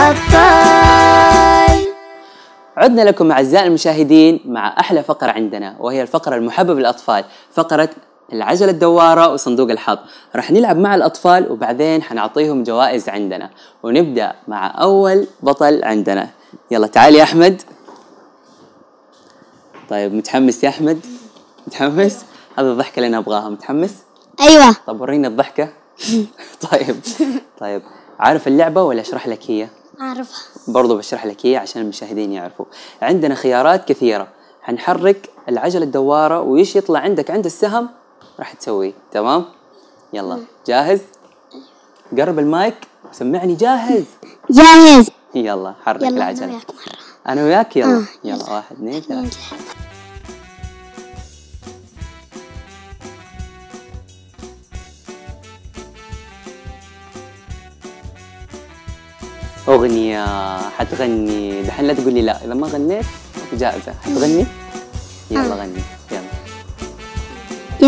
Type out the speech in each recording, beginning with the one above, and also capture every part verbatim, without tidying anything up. الأبطال. عدنا لكم أعزائي المشاهدين مع أحلى فقرة عندنا، وهي الفقرة المحببة للأطفال، فقرة العجلة الدوارة وصندوق الحظ. راح نلعب مع الأطفال وبعدين حنعطيهم جوائز عندنا. ونبدأ مع أول بطل عندنا، يلا تعال يا أحمد. طيب متحمس يا أحمد؟ متحمس؟ هذا الضحكة اللي أنا أبغاها، متحمس؟ أيوه. طب وريني الضحكة. طيب طيب عارف اللعبة ولا أشرح لك هي؟ أعرفها. برضو بشرح لك هي عشان المشاهدين يعرفوا. عندنا خيارات كثيرة، حنحرك العجلة الدوارة وإيش يطلع عندك عند السهم راح تسويه، تمام؟ يلا جاهز؟ قرب المايك وسمعني. جاهز؟ جاهز. يلا حرك يلا العجلة. أنا وياك مرة. أنا وياك يلا. آه. يلا واحد اثنين ثلاثة. أغنية حتغني دحين، لا تقول لي لا، إذا ما غنيت جائزة. حتغني؟ يلا غني يلا.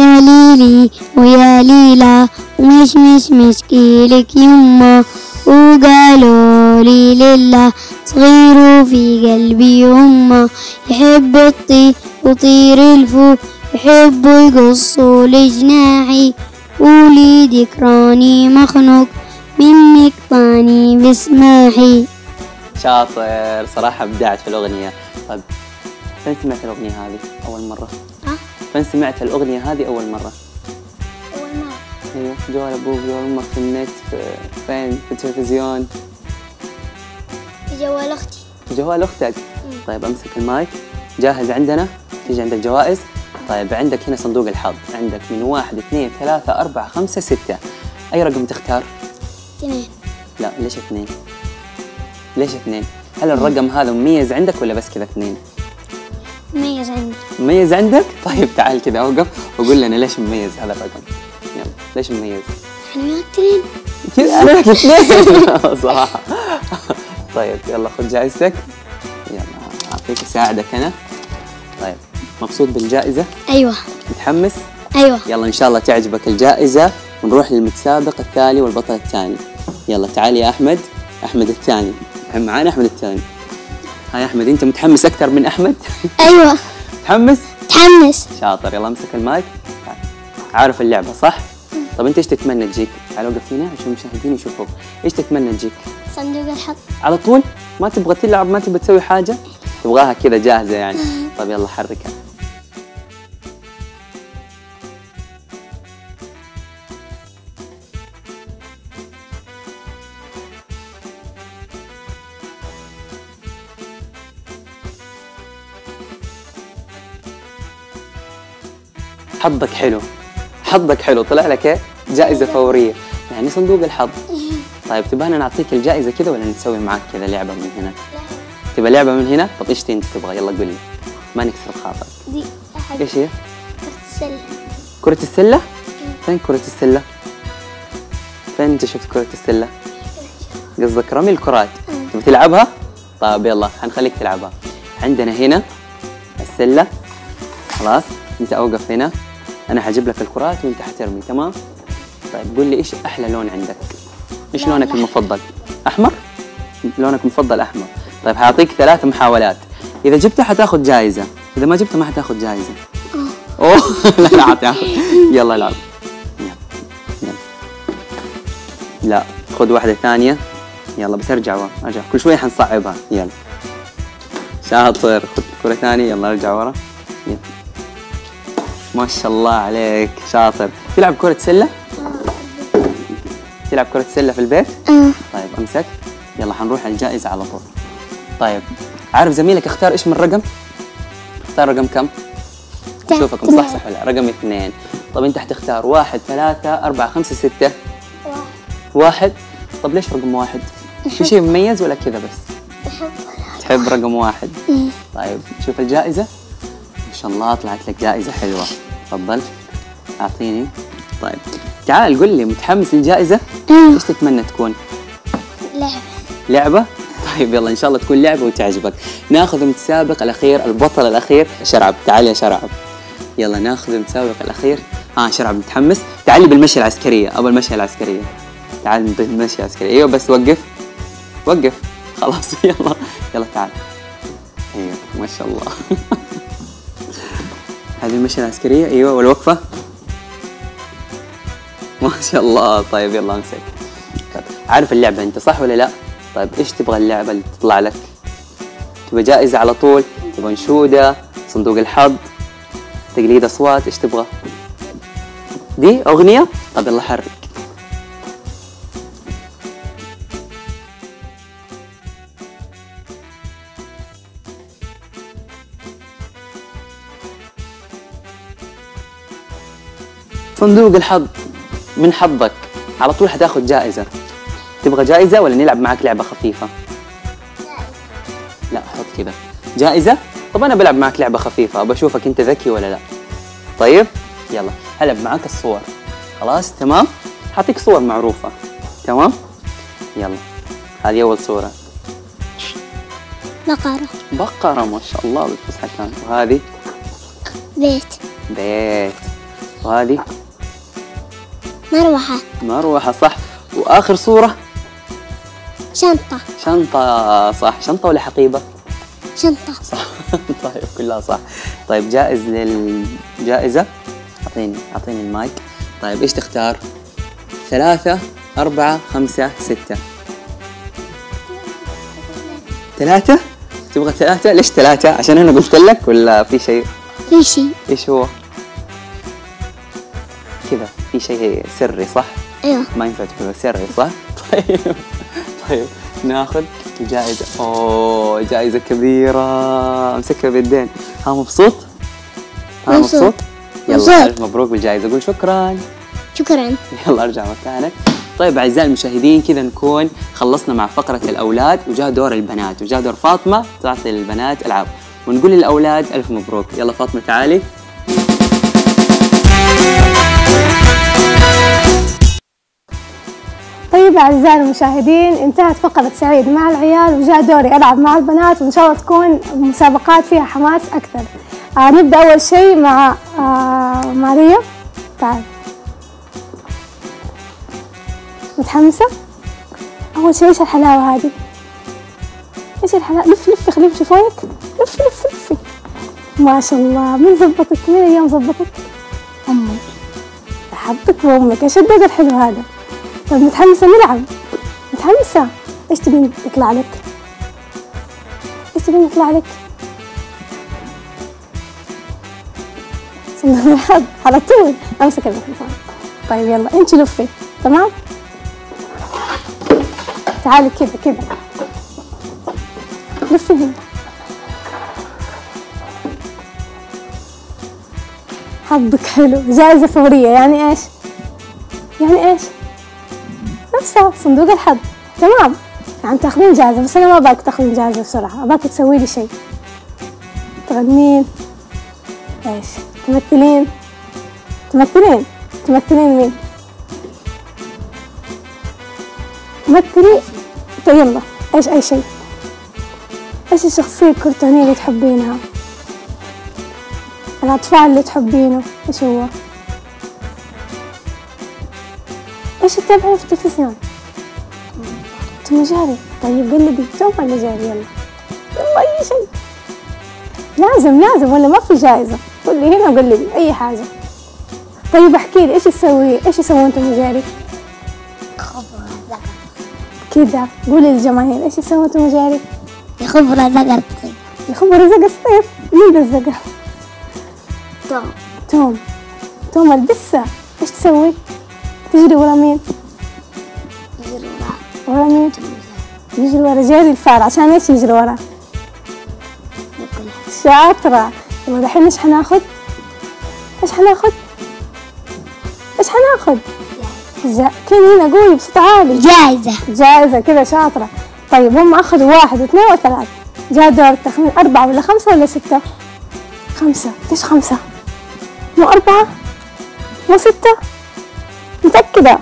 يا ليلي ويا ليلى ومش مش مشكيلك يما، وقالوا لي لله صغير في قلبي يما، يحب الطير وطير الفوق، يحب يقصوا لجناحي، ولي ذكراني مخنوق منك طاني بسماحي. شاطر صراحة، ابدعت في الأغنية. طيب فين سمعت الأغنية هذه أول مرة؟ ها؟ فين سمعت الأغنية هذه أول مرة؟ أول مرة؟ أيوه جوال أبوك جوال أمك، في النت، في فين؟ في التلفزيون؟ في جوال أختي. في جوال أختك؟ مم. طيب أمسك المايك، جاهز عندنا؟ تيجي عندك جوائز؟ طيب عندك هنا صندوق الحظ، عندك من واحد اثنين ثلاثة أربعة خمسة ستة، أي رقم تختار؟ اثنين. لا ليش اثنين؟ ليش اثنين؟ هل الرقم هذا مميز عندك ولا بس كذا اثنين؟ مميز عندي. مميز عندك؟ طيب تعال كذا اوقف وقول لنا ليش مميز هذا الرقم؟ يلا ليش مميز؟ احنا وياك اثنين. كذا انا وياك اثنين صح. طيب يلا خذ جائزتك. يلا اعطيك اساعدك انا. طيب مبسوط بالجائزة؟ ايوه. متحمس؟ ايوه. يلا ان شاء الله تعجبك الجائزة ونروح للمتسابق التالي والبطل الثاني. يلا تعال يا احمد. احمد الثاني معانا. احمد الثاني، هاي احمد، انت متحمس اكثر من احمد؟ ايوه. متحمس؟ متحمس. شاطر، يلا امسك المايك. عارف اللعبه صح؟ طب انت ايش تتمنى تجيك؟ تعال وقف هنا عشان المشاهدين يشوفوك. ايش تتمنى تجيك؟ صندوق الحظ. على طول؟ ما تبغى تلعب، ما تبغى تسوي حاجه، تبغاها كذا جاهزه يعني. طب يلا حركها. حظك حلو، حظك حلو، طلع لك ايه؟ جائزة فورية، يعني صندوق الحظ. طيب تبغانا نعطيك الجائزة كذا ولا نسوي معاك كذا لعبة من هنا؟ تبغى لعبة من هنا؟ طب ايش انت تبغى؟ يلا قول لي ما نكسر خاطرك. دي أحد. ايش هي؟ كرة السلة. كرة السلة؟ فين كرة السلة؟ فين انت شفت كرة السلة؟ قصدك رمي الكرات. تبغى تلعبها؟ طيب يلا حنخليك تلعبها. عندنا هنا السلة، خلاص انت اوقف هنا، انا حجيب لك الكرات وانت حترمي، تمام؟ طيب قول لي ايش احلى لون عندك؟ ايش لونك المفضل؟ احمر؟ لونك المفضل احمر. طيب حاعطيك ثلاث محاولات، اذا جبتها حتاخذ جائزه، اذا ما جبتها ما حتاخذ جائزه. اوه لا لا حتاخذ. يلا العب. لا خذ واحده ثانيه. يلا بس ارجع ورا، ارجع، كل شويه حنصعبها. يلا شاطر، خذ كره ثانيه. يلا ارجع ورا. يلا ما شاء الله عليك، شاطر. تلعب كرة سلة؟ تلعب كرة سلة في البيت؟ اه. طيب امسك، يلا حنروح على الجائزة على طول. طيب عارف زميلك اختار ايش من رقم؟ اختار رقم كم؟ شوفك مصحصح ولا؟ رقم اثنين. طب انت حتختار واحد ثلاثة أربعة خمسة ستة؟ واحد. واحد؟ طب ليش رقم واحد؟ في شيء مميز ولا كذا بس؟ تحب رقم واحد؟ طيب شوف الجائزة؟ ما شاء الله طلعت لك جائزة حلوة، تفضل أعطيني. طيب تعال قول لي، متحمس للجائزة؟ أيوه. إيش تتمنى تكون؟ لعبة. لعبة؟ طيب يلا إن شاء الله تكون لعبة وتعجبك. ناخذ المتسابق الأخير، البطل الأخير شرعب، تعال يا شرعب. يلا ناخذ المتسابق الأخير. آه شرعب متحمس؟ تعال لي بالمشية العسكرية، أول مشية العسكرية. تعال بالمشية العسكرية، أيوه بس وقف. وقف، خلاص يلا يلا تعال. ايوه ما شاء الله. هذه المشية العسكرية. ايوه والوقفة ما شاء الله. طيب يلا امسك. عارف اللعبة انت صح ولا لا؟ طيب ايش تبغى اللعبة اللي تطلع لك؟ تبغى جائزة على طول؟ تبغى نشودة؟ صندوق الحظ؟ تقليد اصوات؟ ايش تبغى؟ دي اغنية؟ طب يلا حرك. صندوق الحظ، من حظك على طول حتاخد جائزة. تبغى جائزة ولا نلعب معك لعبة خفيفة؟ لا حط كذا جائزة. طب أنا بلعب معك لعبة خفيفة، بشوفك أنت ذكي ولا لا. طيب يلا هلعب معك الصور. خلاص تمام، حاعطيك صور معروفة. تمام يلا، هذه أول صورة. بقرة. بقرة ما شاء الله بالفصحى كانت. وهذه بيت. بيت. وهذه مروحة. مروحة صح. وآخر صورة شنطة. شنطة صح. شنطة ولا حقيبة؟ شنطة صح. طيب كلها صح. طيب جائز للجائزة. أعطيني أعطيني المايك. طيب إيش تختار؟ ثلاثة أربعة خمسة ستة. ثلاثة؟ تبغى ثلاثة؟ ليش ثلاثة؟ عشان أنا قلت لك ولا في شيء؟ في شيء. إيش هو؟ كذا في شيء سري صح؟ ايوه ما ينفع تكون سري صح؟ طيب طيب ناخذ جائزة. اوه جائزة كبيرة، امسكها بيدين. ها مبسوط؟ ها مبسوط؟ يلا ألف مبروك بالجائزة، قول شكرا. شكرا. يلا ارجع مكانك. طيب اعزائي المشاهدين كذا نكون خلصنا مع فقرة الأولاد، وجاء دور البنات، وجاء دور فاطمة تعطي للبنات ألعاب، ونقول للأولاد ألف مبروك. يلا فاطمة تعالي. طيب أعزائي المشاهدين انتهت فقرة سعيد مع العيال، وجاء دوري ألعب مع البنات، وإن شاء الله تكون مسابقات فيها حماس أكثر. آه نبدأ أول شيء مع آه ماريا. تعال. متحمسة؟ أول شيء إيش الحلاوة هذه؟ إيش الحلاوة؟ لف لف خليهم يشوفوا لك. لف لف لفي. ما شاء الله، مين زبطك؟ مين اليوم زبطك؟ أمك. حبك وأمك، إيش الدور الحلو هذا؟ طيب متحمسة نلعب؟ متحمسة؟ ايش تبين يطلع لك؟ ايش تبين يطلع لك؟ صندوق الحظ على طول، امسك الميكروفون. طيب يلا انت لفي، تمام؟ تعالي كذا كذا. لفي هنا. حظك حلو، جائزة فورية. يعني ايش؟ يعني ايش؟ نفسها صندوق الحظ. تمام عم تاخذين جائزة، بس أنا ما أباك تاخذين جائزة بسرعة، أباك تسوي لي شيء. تغنين؟ إيش؟ تمثلين؟ تمثلين؟ تمثلين مين؟ تمثلي. طيب يلا إيش أي شيء؟ إيش الشخصية الكرتونية اللي تحبينها؟ الأطفال اللي تحبينه إيش هو؟ ايش تتابعين في التلفزيون؟ توم وجيري. طيب قلبي توم ولا جيري؟ يلا يلا اي شيء. لازم لازم ولا ما في جائزة؟ قولي هنا وقلبي اي حاجة. طيب احكي لي ايش تسوي؟ ايش يسوون توم وجيري؟ خبرة ذكر كذا. قولي للجماهير ايش يسوون توم وجيري؟ الخبرة ذكر الصيف. الخبرة ذكر الصيف. مين ذا الذكر؟ توم. توم توم البسة ايش تسوي؟ تجري ورا مين؟ تجري ورا ورا مين؟ يجري ورا جيري الفار. عشان ايش يجري ورا؟ شاطرة. يلا دحين ايش حناخد؟ ايش حناخد؟ ايش حناخد؟ جائزة. كذا هنا قولي بصوت عالي. جائزة. جائزة كذا شاطرة. طيب هم اخذوا واحد واثنين وثلاث. جاء دور التخمين. أربعة ولا خمسة ولا ستة؟ خمسة. ليش خمسة؟ مو أربعة؟ مو ستة؟ متأكدة؟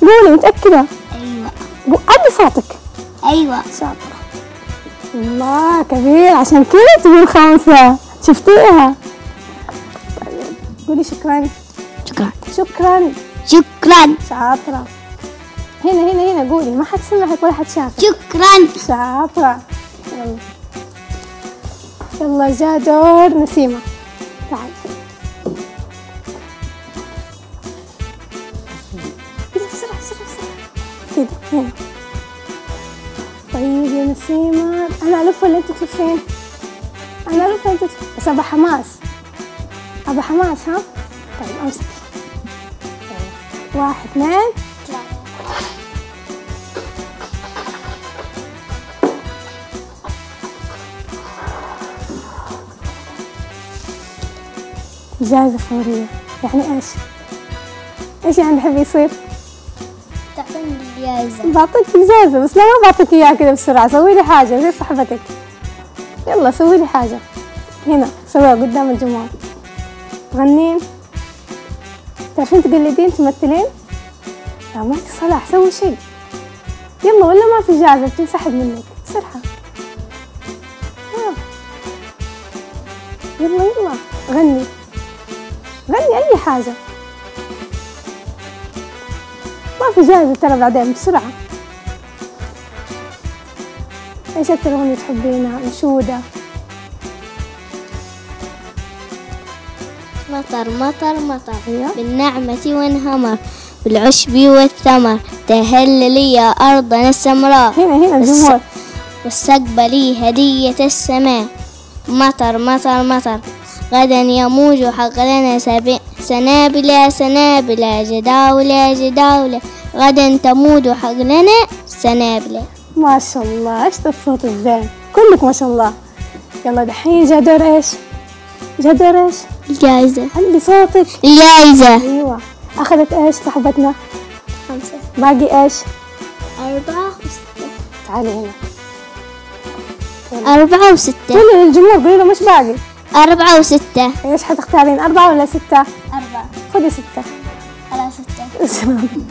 قولي متأكدة؟ أيوة. عدي صوتك. أيوة. شاطرة. الله كبير، عشان كذا تقول خمسة، شفتيها؟ طيب قولي شكرا. شكرا. شكرا. شكرا. شاطرة. هنا هنا هنا قولي، ما حد سمعك ولا حد شافك. شكرا. شاطرة. يلا يلا جاء دور نسيمة. تعال. بسرعة بسرعة بسرعة. كده هنا. طيب يا نسيمة أنا ألف ولا أنت تلفين؟ أنا ألف ولا أنت تلفين؟ بس أبا حماس. أبا حماس ها؟ طيب أمسك. يلا واحد اثنين. إجازة فورية يعني إيش؟ إيش يعني تحب يصير؟ تعطيني الإجازة. بعطيك إجازة بس لا ما بعطيك إياها كذا بسرعة، سوي لي حاجة زي صاحبتك. يلا سوي لي حاجة. هنا سويها قدام الجمهور. تغنين؟ تعرفين تقلدين تمثلين؟ لا ماك صلاح، سوي شيء. يلا ولا ما في إجازة بتنسحب منك، بسرعة. آه. يلا يلا غني. غني أي حاجة، ما في جاهزة ترى بعدين بسرعة. إيش أكثر أغنية تحبينها؟ نشودة؟ مطر مطر مطر بالنعمة وانهمر بالعشب والثمر تهل لي يا أرضنا السمراء. هنا هنا الجمهور. والسقب لي هدية السماء. مطر مطر مطر غدا يموج حقلنا سنابلة سنابلة جداولة جداولة غدا تموج حقلنا سنابلة. ما شاء الله ايش الصوت الزين، كلك ما شاء الله. يلا دحين جا دور ايش؟ جا دور ايش؟ الجائزة. علي صوتك. الجائزة. ايوه. اخذت ايش صاحبتنا؟ خمسة. باقي ايش؟ أربعة وستة. تعالي هنا. أربعة وستة. قولي للجمهور، قولي له مش باقي. أربعة وستة. إيش حتختارين، أربعة ولا ستة؟ أربعة. خذي ستة. على ستة.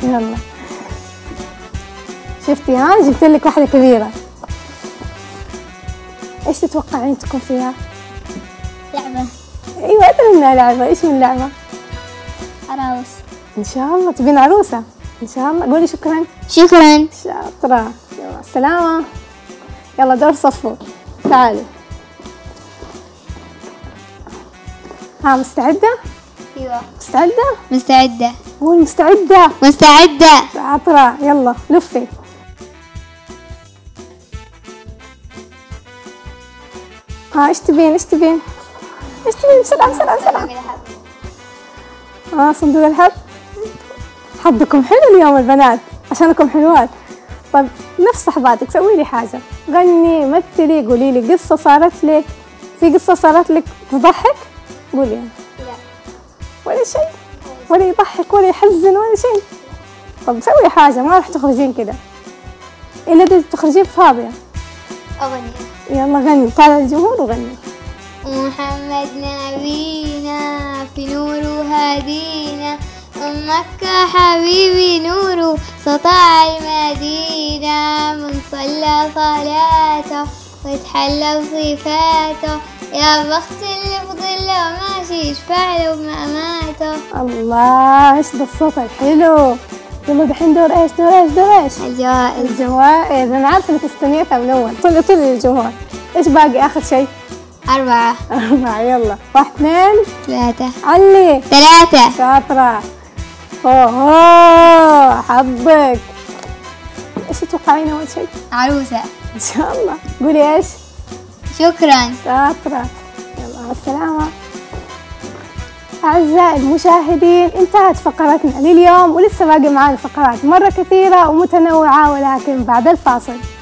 يلا. شفتي ها؟ جبت لك واحدة كبيرة. إيش تتوقعين تكون فيها؟ لعبة. أيوة أدري إنها لعبة، إيش من لعبة؟ عروس. إن شاء الله تبين عروسة، إن شاء الله. قولي شكرا. شكرا. شاطرة. يلا السلامة. يلا دور صفو. تعالي. ها مستعدة؟ ايوه. مستعدة؟ مستعدة. قول مستعدة. مستعدة. شاطرة. يلا لفي. ها ايش تبين؟ ايش تبين؟ ايش تبين؟ بسرعة بسرعة بسرعة. اه صندوق الحظ. حظكم حلو اليوم البنات، عشانكم حلوات. طيب نفس صحباتك سوي لي حاجة، غني، مثلي، قولي لي قصة صارت لك. في قصة صارت لك تضحك؟ قولي. لا ولا شيء، ولا يضحك ولا يحزن ولا شيء. طب سوي حاجة، ما راح تخرجين كده إلا إذا تخرجين فاضية. أغني. يلا غني، طالع الجمهور وغني. محمد نبينا في نوره هدينا، أم مكة حبيبي نوره سطع المدينة، من صلى صلاته وتحلى بصفاته، يا بخت اللي بظله ماشي يشفع له بمأماته. الله ايش ده الصوت الحلو. يلا دحين دور ايش؟ دور ايش؟ دور ايش؟ الجوائز. الجوائز انا عارفه انك استنيتها من اول. طلي طلي للجمهور. ايش باقي اخر شيء؟ أربعة. أربعة. يلا واحد اثنين ثلاثة. علي. ثلاثة. شاطرة. اوه حظك. ايش تتوقعين أول شيء؟ عروسة. إن شاء الله. قولي ايش؟ شكرا. شاطرة. يلا مع السلامة. أعزائي المشاهدين انتهت فقرتنا لليوم، ولسه باقي معانا فقرات مرة كثيرة ومتنوعة ولكن بعد الفاصل.